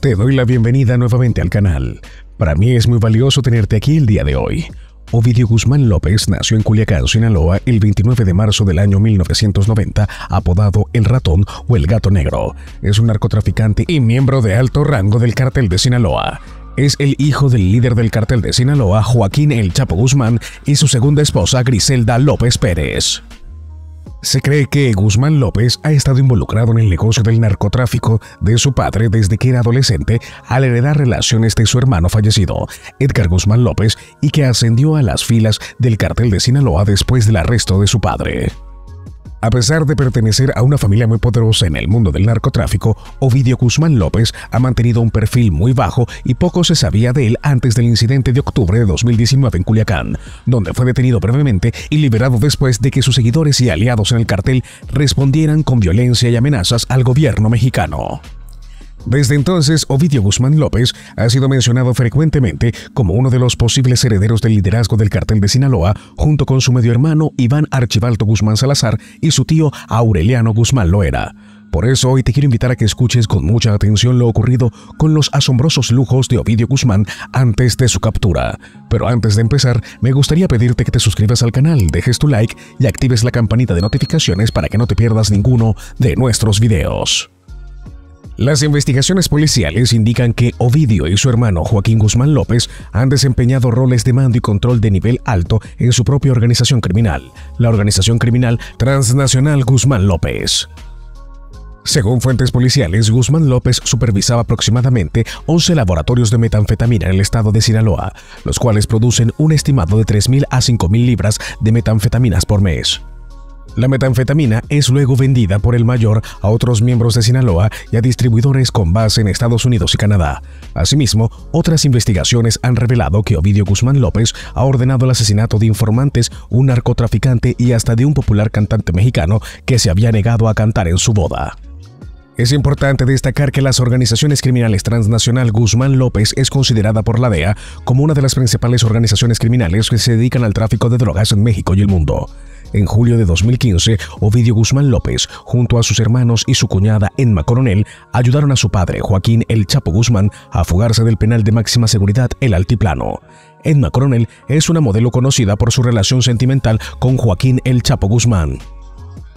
Te doy la bienvenida nuevamente al canal. Para mí es muy valioso tenerte aquí el día de hoy. Ovidio Guzmán López nació en Culiacán, Sinaloa, el 29 de marzo del año 1990, apodado El Ratón o El Gato Negro. Es un narcotraficante y miembro de alto rango del Cártel de Sinaloa. Es el hijo del líder del Cártel de Sinaloa, Joaquín El Chapo Guzmán, y su segunda esposa, Griselda López Pérez. Se cree que Guzmán López ha estado involucrado en el negocio del narcotráfico de su padre desde que era adolescente al heredar relaciones de su hermano fallecido, Edgar Guzmán López, y que ascendió a las filas del Cártel de Sinaloa después del arresto de su padre. A pesar de pertenecer a una familia muy poderosa en el mundo del narcotráfico, Ovidio Guzmán López ha mantenido un perfil muy bajo y poco se sabía de él antes del incidente de octubre de 2019 en Culiacán, donde fue detenido brevemente y liberado después de que sus seguidores y aliados en el cartel respondieran con violencia y amenazas al gobierno mexicano. Desde entonces, Ovidio Guzmán López ha sido mencionado frecuentemente como uno de los posibles herederos del liderazgo del Cártel de Sinaloa, junto con su medio hermano Iván Archibaldo Guzmán Salazar y su tío Aureliano Guzmán Loera. Por eso hoy te quiero invitar a que escuches con mucha atención lo ocurrido con los asombrosos lujos de Ovidio Guzmán antes de su captura. Pero antes de empezar, me gustaría pedirte que te suscribas al canal, dejes tu like y actives la campanita de notificaciones para que no te pierdas ninguno de nuestros videos. Las investigaciones policiales indican que Ovidio y su hermano Joaquín Guzmán López han desempeñado roles de mando y control de nivel alto en su propia organización criminal, la Organización Criminal Transnacional Guzmán López. Según fuentes policiales, Guzmán López supervisaba aproximadamente 11 laboratorios de metanfetamina en el estado de Sinaloa, los cuales producen un estimado de 3.000 a 5.000 libras de metanfetaminas por mes. La metanfetamina es luego vendida por el mayor a otros miembros de Sinaloa y a distribuidores con base en Estados Unidos y Canadá. Asimismo, otras investigaciones han revelado que Ovidio Guzmán López ha ordenado el asesinato de informantes, un narcotraficante y hasta de un popular cantante mexicano que se había negado a cantar en su boda. Es importante destacar que las organizaciones criminales transnacional Guzmán López es considerada por la DEA como una de las principales organizaciones criminales que se dedican al tráfico de drogas en México y el mundo. En julio de 2015, Ovidio Guzmán López, junto a sus hermanos y su cuñada Emma Coronel, ayudaron a su padre, Joaquín El Chapo Guzmán, a fugarse del penal de máxima seguridad El Altiplano. Emma Coronel es una modelo conocida por su relación sentimental con Joaquín El Chapo Guzmán.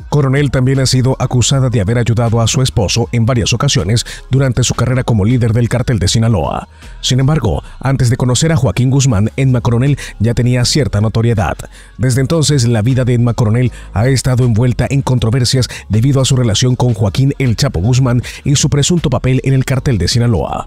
Coronel también ha sido acusada de haber ayudado a su esposo en varias ocasiones durante su carrera como líder del Cártel de Sinaloa. Sin embargo, antes de conocer a Joaquín Guzmán, Emma Coronel ya tenía cierta notoriedad. Desde entonces, la vida de Emma Coronel ha estado envuelta en controversias debido a su relación con Joaquín El Chapo Guzmán y su presunto papel en el Cártel de Sinaloa.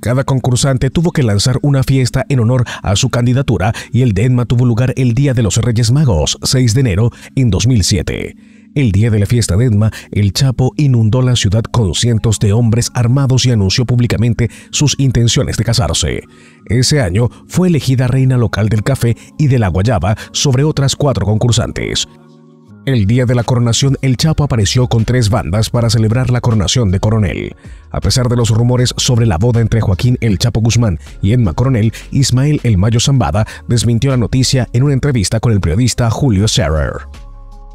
Cada concursante tuvo que lanzar una fiesta en honor a su candidatura y el de Emma tuvo lugar el Día de los Reyes Magos, 6 de enero en 2007. El día de la fiesta de Emma, el Chapo inundó la ciudad con cientos de hombres armados y anunció públicamente sus intenciones de casarse. Ese año fue elegida reina local del café y de la guayaba sobre otras 4 concursantes. El día de la coronación, el Chapo apareció con 3 bandas para celebrar la coronación de Coronel. A pesar de los rumores sobre la boda entre Joaquín El Chapo Guzmán y Emma Coronel, Ismael El Mayo Zambada desmintió la noticia en una entrevista con el periodista Julio Scherer.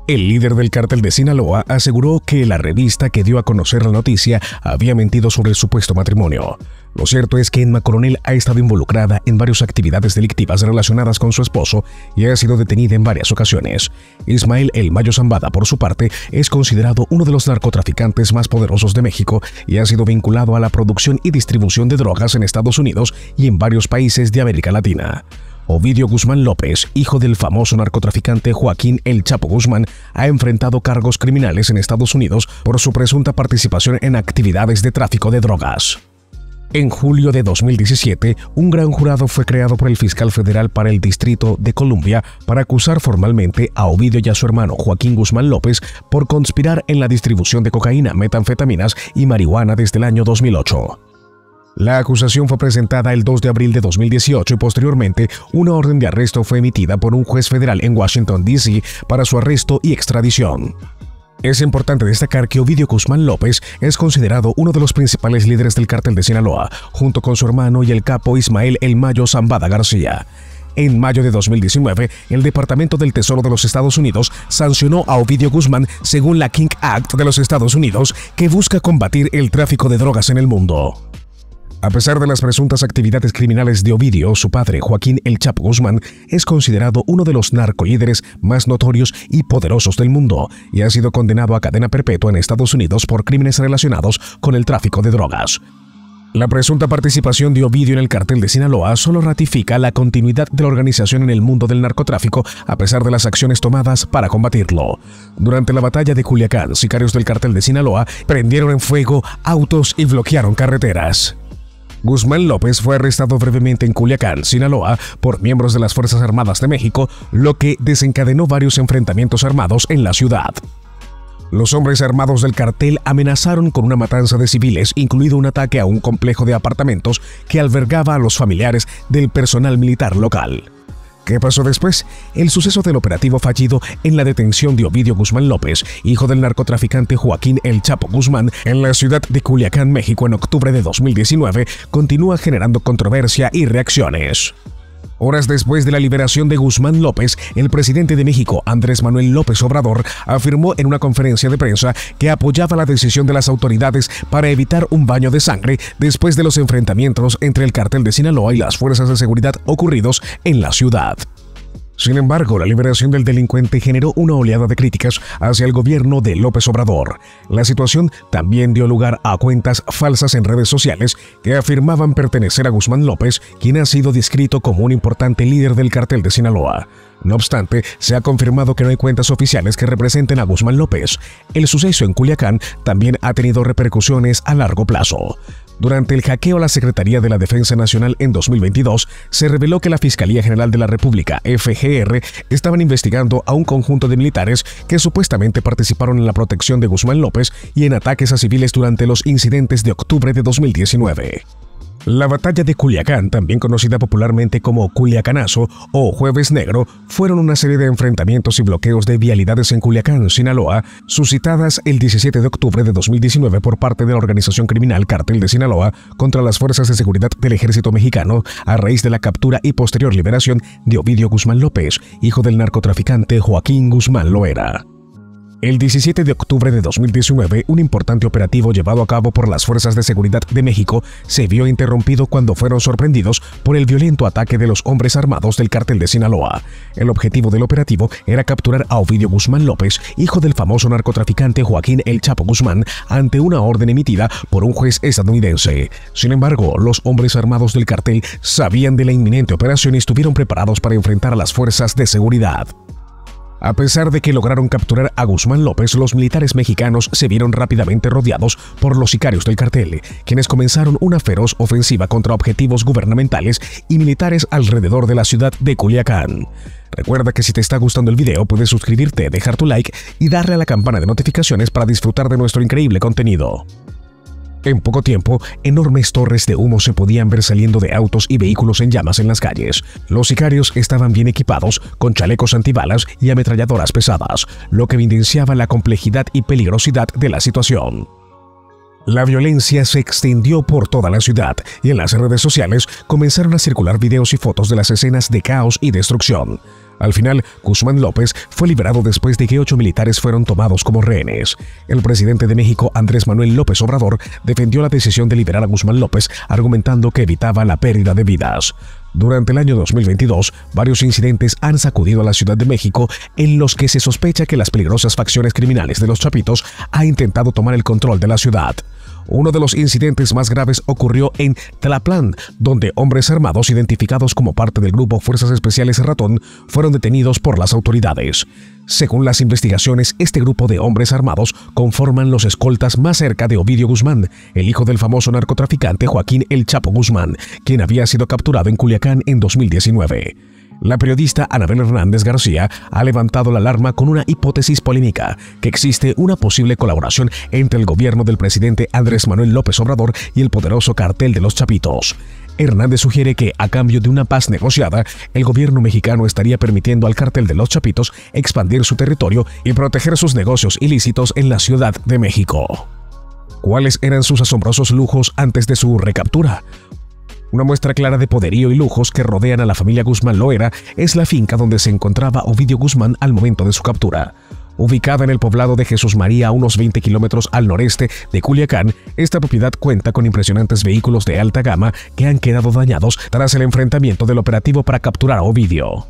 El líder del Cártel de Sinaloa aseguró que la revista que dio a conocer la noticia había mentido sobre el supuesto matrimonio. Lo cierto es que Emma Coronel ha estado involucrada en varias actividades delictivas relacionadas con su esposo y ha sido detenida en varias ocasiones. Ismael El Mayo Zambada, por su parte, es considerado uno de los narcotraficantes más poderosos de México y ha sido vinculado a la producción y distribución de drogas en Estados Unidos y en varios países de América Latina. Ovidio Guzmán López, hijo del famoso narcotraficante Joaquín El Chapo Guzmán, ha enfrentado cargos criminales en Estados Unidos por su presunta participación en actividades de tráfico de drogas. En julio de 2017, un gran jurado fue creado por el fiscal federal para el Distrito de Columbia para acusar formalmente a Ovidio y a su hermano Joaquín Guzmán López por conspirar en la distribución de cocaína, metanfetaminas y marihuana desde el año 2008. La acusación fue presentada el 2 de abril de 2018 y posteriormente una orden de arresto fue emitida por un juez federal en Washington, D.C. para su arresto y extradición. Es importante destacar que Ovidio Guzmán López es considerado uno de los principales líderes del Cártel de Sinaloa, junto con su hermano y el capo Ismael El Mayo Zambada García. En mayo de 2019, el Departamento del Tesoro de los Estados Unidos sancionó a Ovidio Guzmán según la King Act de los Estados Unidos, que busca combatir el tráfico de drogas en el mundo. A pesar de las presuntas actividades criminales de Ovidio, su padre, Joaquín El Chapo Guzmán, es considerado uno de los narcolíderes más notorios y poderosos del mundo y ha sido condenado a cadena perpetua en Estados Unidos por crímenes relacionados con el tráfico de drogas. La presunta participación de Ovidio en el Cártel de Sinaloa solo ratifica la continuidad de la organización en el mundo del narcotráfico a pesar de las acciones tomadas para combatirlo. Durante la batalla de Culiacán, sicarios del Cártel de Sinaloa prendieron en fuego autos y bloquearon carreteras. Guzmán López fue arrestado brevemente en Culiacán, Sinaloa, por miembros de las Fuerzas Armadas de México, lo que desencadenó varios enfrentamientos armados en la ciudad. Los hombres armados del cartel amenazaron con una matanza de civiles, incluido un ataque a un complejo de apartamentos que albergaba a los familiares del personal militar local. ¿Qué pasó después? El suceso del operativo fallido en la detención de Ovidio Guzmán López, hijo del narcotraficante Joaquín El Chapo Guzmán, en la ciudad de Culiacán, México, en octubre de 2019, continúa generando controversia y reacciones. Horas después de la liberación de Guzmán López, el presidente de México, Andrés Manuel López Obrador, afirmó en una conferencia de prensa que apoyaba la decisión de las autoridades para evitar un baño de sangre después de los enfrentamientos entre el Cártel de Sinaloa y las fuerzas de seguridad ocurridos en la ciudad. Sin embargo, la liberación del delincuente generó una oleada de críticas hacia el gobierno de López Obrador. La situación también dio lugar a cuentas falsas en redes sociales que afirmaban pertenecer a Guzmán López, quien ha sido descrito como un importante líder del Cártel de Sinaloa. No obstante, se ha confirmado que no hay cuentas oficiales que representen a Guzmán López. El suceso en Culiacán también ha tenido repercusiones a largo plazo. Durante el hackeo a la Secretaría de la Defensa Nacional en 2022, se reveló que la Fiscalía General de la República, FGR, estaban investigando a un conjunto de militares que supuestamente participaron en la protección de Guzmán López y en ataques a civiles durante los incidentes de octubre de 2019. La batalla de Culiacán, también conocida popularmente como Culiacanazo o Jueves Negro, fueron una serie de enfrentamientos y bloqueos de vialidades en Culiacán, Sinaloa, suscitadas el 17 de octubre de 2019 por parte de la organización criminal Cártel de Sinaloa contra las fuerzas de seguridad del Ejército Mexicano a raíz de la captura y posterior liberación de Ovidio Guzmán López, hijo del narcotraficante Joaquín Guzmán Loera. El 17 de octubre de 2019, un importante operativo llevado a cabo por las Fuerzas de Seguridad de México se vio interrumpido cuando fueron sorprendidos por el violento ataque de los hombres armados del Cártel de Sinaloa. El objetivo del operativo era capturar a Ovidio Guzmán López, hijo del famoso narcotraficante Joaquín El Chapo Guzmán, ante una orden emitida por un juez estadounidense. Sin embargo, los hombres armados del cartel sabían de la inminente operación y estuvieron preparados para enfrentar a las fuerzas de seguridad. A pesar de que lograron capturar a Guzmán López, los militares mexicanos se vieron rápidamente rodeados por los sicarios del cartel, quienes comenzaron una feroz ofensiva contra objetivos gubernamentales y militares alrededor de la ciudad de Culiacán. Recuerda que si te está gustando el video, puedes suscribirte, dejar tu like y darle a la campana de notificaciones para disfrutar de nuestro increíble contenido. En poco tiempo, enormes torres de humo se podían ver saliendo de autos y vehículos en llamas en las calles. Los sicarios estaban bien equipados, con chalecos antibalas y ametralladoras pesadas, lo que evidenciaba la complejidad y peligrosidad de la situación. La violencia se extendió por toda la ciudad y en las redes sociales comenzaron a circular videos y fotos de las escenas de caos y destrucción. Al final, Guzmán López fue liberado después de que 8 militares fueron tomados como rehenes. El presidente de México, Andrés Manuel López Obrador, defendió la decisión de liberar a Guzmán López, argumentando que evitaba la pérdida de vidas. Durante el año 2022, varios incidentes han sacudido a la Ciudad de México en los que se sospecha que las peligrosas facciones criminales de los Chapitos han intentado tomar el control de la ciudad. Uno de los incidentes más graves ocurrió en Tlaplán, donde hombres armados identificados como parte del grupo Fuerzas Especiales Ratón fueron detenidos por las autoridades. Según las investigaciones, este grupo de hombres armados conforman los escoltas más cerca de Ovidio Guzmán, el hijo del famoso narcotraficante Joaquín El Chapo Guzmán, quien había sido capturado en Culiacán en 2019. La periodista Anabel Hernández García ha levantado la alarma con una hipótesis polémica, que existe una posible colaboración entre el gobierno del presidente Andrés Manuel López Obrador y el poderoso cartel de los Chapitos. Hernández sugiere que, a cambio de una paz negociada, el gobierno mexicano estaría permitiendo al cartel de los Chapitos expandir su territorio y proteger sus negocios ilícitos en la Ciudad de México. ¿Cuáles eran sus asombrosos lujos antes de su recaptura? Una muestra clara de poderío y lujos que rodean a la familia Guzmán Loera es la finca donde se encontraba Ovidio Guzmán al momento de su captura. Ubicada en el poblado de Jesús María, a unos 20 kilómetros al noreste de Culiacán, esta propiedad cuenta con impresionantes vehículos de alta gama que han quedado dañados tras el enfrentamiento del operativo para capturar a Ovidio.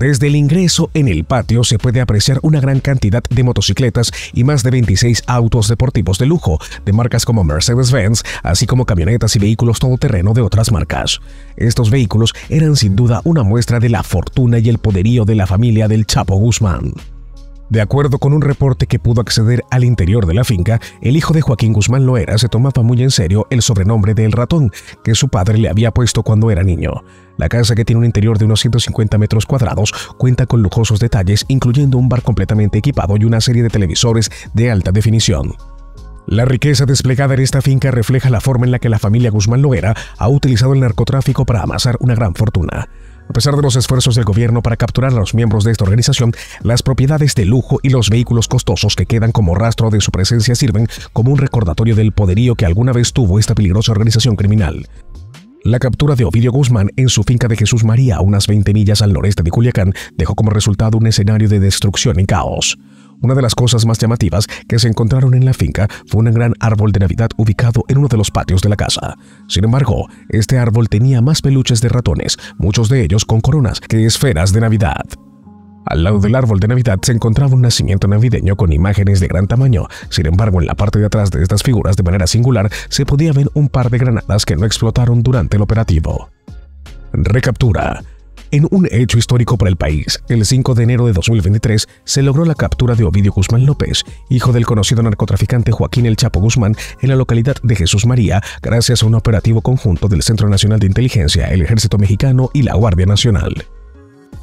Desde el ingreso en el patio se puede apreciar una gran cantidad de motocicletas y más de 26 autos deportivos de lujo, de marcas como Mercedes-Benz, así como camionetas y vehículos todoterreno de otras marcas. Estos vehículos eran sin duda una muestra de la fortuna y el poderío de la familia del Chapo Guzmán. De acuerdo con un reporte que pudo acceder al interior de la finca, el hijo de Joaquín Guzmán Loera se tomaba muy en serio el sobrenombre de El Ratón, que su padre le había puesto cuando era niño. La casa, que tiene un interior de unos 150 metros cuadrados, cuenta con lujosos detalles, incluyendo un bar completamente equipado y una serie de televisores de alta definición. La riqueza desplegada en esta finca refleja la forma en la que la familia Guzmán Loera ha utilizado el narcotráfico para amasar una gran fortuna. A pesar de los esfuerzos del gobierno para capturar a los miembros de esta organización, las propiedades de lujo y los vehículos costosos que quedan como rastro de su presencia sirven como un recordatorio del poderío que alguna vez tuvo esta peligrosa organización criminal. La captura de Ovidio Guzmán en su finca de Jesús María, a unas 20 millas al noreste de Culiacán, dejó como resultado un escenario de destrucción y caos. Una de las cosas más llamativas que se encontraron en la finca fue un gran árbol de Navidad ubicado en uno de los patios de la casa. Sin embargo, este árbol tenía más peluches de ratones, muchos de ellos con coronas, que esferas de Navidad. Al lado del árbol de Navidad se encontraba un nacimiento navideño con imágenes de gran tamaño. Sin embargo, en la parte de atrás de estas figuras, de manera singular, se podía ver un par de granadas que no explotaron durante el operativo. Recaptura. En un hecho histórico para el país, el 5 de enero de 2023 se logró la captura de Ovidio Guzmán López, hijo del conocido narcotraficante Joaquín El Chapo Guzmán, en la localidad de Jesús María, gracias a un operativo conjunto del Centro Nacional de Inteligencia, el Ejército Mexicano y la Guardia Nacional.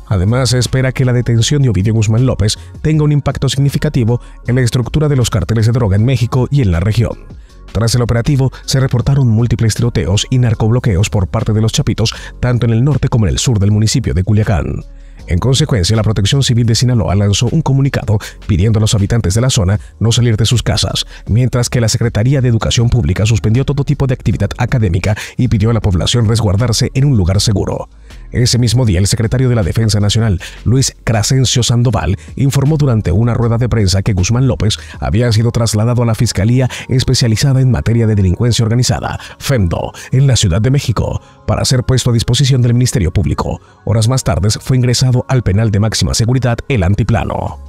Además, se espera que la detención de Ovidio Guzmán López tenga un impacto significativo en la estructura de los carteles de droga en México y en la región. Tras el operativo, se reportaron múltiples tiroteos y narcobloqueos por parte de los chapitos, tanto en el norte como en el sur del municipio de Culiacán. En consecuencia, la Protección Civil de Sinaloa lanzó un comunicado pidiendo a los habitantes de la zona no salir de sus casas, mientras que la Secretaría de Educación Pública suspendió todo tipo de actividad académica y pidió a la población resguardarse en un lugar seguro. Ese mismo día, el secretario de la Defensa Nacional, Luis Crescencio Sandoval, informó durante una rueda de prensa que Guzmán López había sido trasladado a la Fiscalía Especializada en Materia de Delincuencia Organizada, FEMDO, en la Ciudad de México, para ser puesto a disposición del Ministerio Público. Horas más tarde, fue ingresado al penal de máxima seguridad, El Altiplano.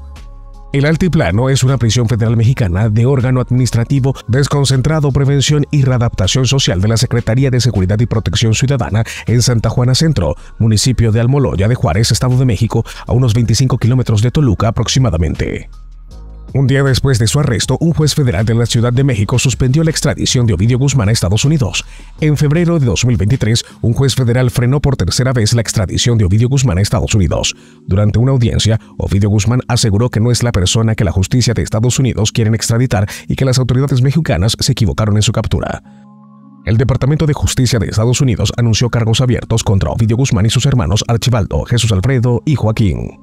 El Altiplano es una prisión federal mexicana de órgano administrativo desconcentrado, prevención y readaptación social de la Secretaría de Seguridad y Protección Ciudadana en Santa Juana Centro, municipio de Almoloya de Juárez, Estado de México, a unos 25 kilómetros de Toluca aproximadamente. Un día después de su arresto, un juez federal de la Ciudad de México suspendió la extradición de Ovidio Guzmán a Estados Unidos. En febrero de 2023, un juez federal frenó por tercera vez la extradición de Ovidio Guzmán a Estados Unidos. Durante una audiencia, Ovidio Guzmán aseguró que no es la persona que la justicia de Estados Unidos quieren extraditar y que las autoridades mexicanas se equivocaron en su captura. El Departamento de Justicia de Estados Unidos anunció cargos abiertos contra Ovidio Guzmán y sus hermanos Archibaldo, Jesús Alfredo y Joaquín.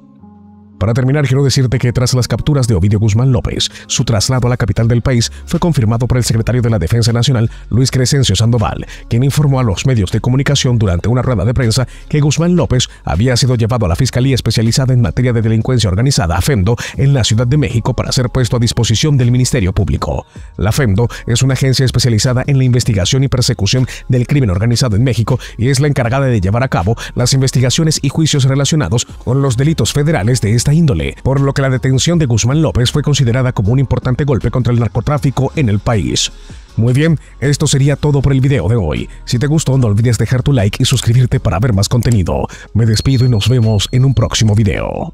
Para terminar, quiero decirte que tras las capturas de Ovidio Guzmán López, su traslado a la capital del país fue confirmado por el secretario de la Defensa Nacional, Luis Crescencio Sandoval, quien informó a los medios de comunicación durante una rueda de prensa que Guzmán López había sido llevado a la Fiscalía Especializada en Materia de Delincuencia Organizada, FEMDO, en la Ciudad de México para ser puesto a disposición del Ministerio Público. La FEMDO es una agencia especializada en la investigación y persecución del crimen organizado en México y es la encargada de llevar a cabo las investigaciones y juicios relacionados con los delitos federales de esta índole, por lo que la detención de Guzmán López fue considerada como un importante golpe contra el narcotráfico en el país. Muy bien, esto sería todo por el video de hoy. Si te gustó, no olvides dejar tu like y suscribirte para ver más contenido. Me despido y nos vemos en un próximo video.